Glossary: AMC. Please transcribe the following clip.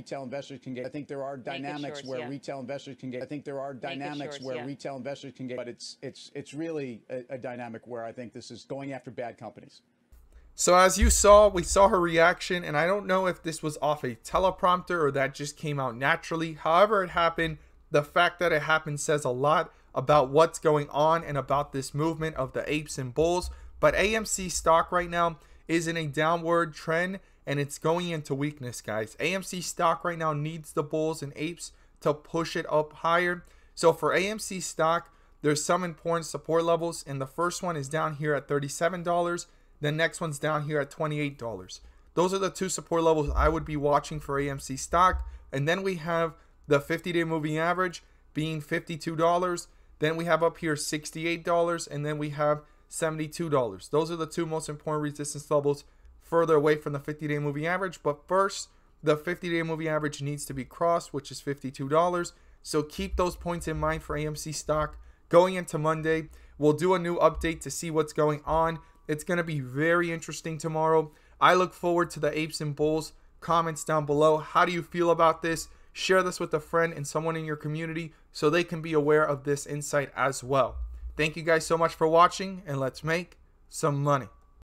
retail investors can get. I think there are dynamics where retail investors can get. I think there are dynamics where retail investors can get. But it's really a dynamic where I think this is going after bad companies. So as you saw, we saw her reaction, and I don't know if this was off a teleprompter or that just came out naturally. However it happened, the fact that it happened says a lot about what's going on and about this movement of the apes and bulls. But AMC stock right now is in a downward trend, and it's going into weakness, guys. AMC stock right now needs the bulls and apes to push it up higher. So for AMC stock, there's some important support levels, and the first one is down here at $37. The next one's down here at $28. Those are the two support levels I would be watching for AMC stock. And then we have the 50-day moving average being $52. Then we have up here $68, and then we have $72. Those are the two most important resistance levels further away from the 50-day moving average. But first, the 50-day moving average needs to be crossed, which is $52. So keep those points in mind for AMC stock going into Monday. We'll do a new update to see what's going on. It's going to be very interesting tomorrow. I look forward to the apes and bulls. Comments down below. How do you feel about this? Share this with a friend and someone in your community so they can be aware of this insight as well. Thank you guys so much for watching, and let's make some money.